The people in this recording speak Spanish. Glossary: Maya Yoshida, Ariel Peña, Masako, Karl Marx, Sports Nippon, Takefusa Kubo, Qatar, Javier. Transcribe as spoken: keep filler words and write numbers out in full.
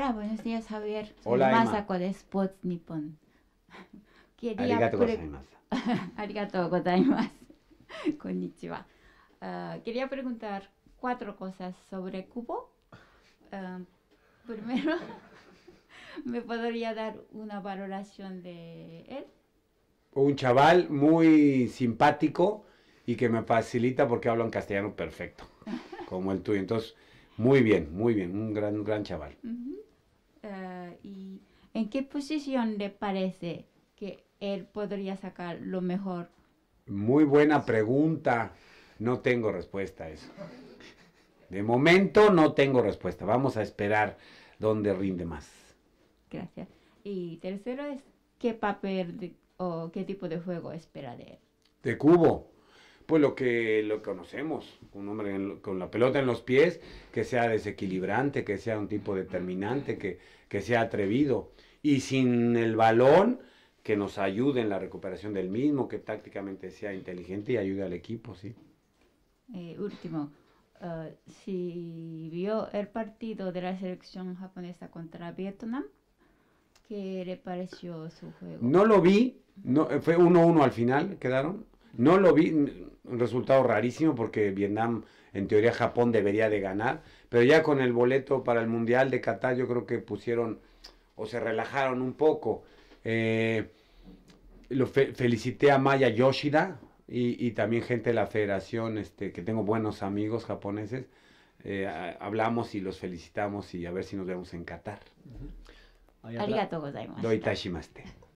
Hola, buenos días, Javier. Hola, Masako de Sports Nippon. Quería preguntar cuatro cosas sobre Kubo. Uh, primero, ¿me podría dar una valoración de él? Un chaval muy simpático y que me facilita porque hablo en castellano perfecto, como el tuyo. Entonces, muy bien, muy bien, un gran, un gran chaval. Uh-huh. uh, ¿Y en qué posición le parece que él podría sacar lo mejor? Muy buena pregunta. No tengo respuesta a eso. De momento no tengo respuesta. Vamos a esperar donde rinde más. Gracias. Y tercero es, ¿qué papel de, o qué tipo de juego espera de él? De Kubo. Pues lo que lo conocemos. Un hombre en, con la pelota en los pies, que sea desequilibrante, que sea un tipo determinante, que, que sea atrevido. Y sin el balón, que nos ayude en la recuperación del mismo, que tácticamente sea inteligente y ayude al equipo, ¿sí? Eh, último. Uh, si vio el partido de la selección japonesa contra Vietnam, ¿qué le pareció su juego? No lo vi, no, fue uno uno al final, quedaron. No lo vi, un resultado rarísimo porque Vietnam, en teoría Japón debería de ganar, pero ya con el boleto para el Mundial de Qatar yo creo que pusieron o se relajaron un poco. Eh, lo fe felicité a Maya Yoshida, Y, y también gente de la federación, este, que tengo buenos amigos japoneses, eh, a, hablamos y los felicitamos y a ver si nos vemos en Qatar. Uh-huh. Arigatou gozaimasu. Doi tashimaste.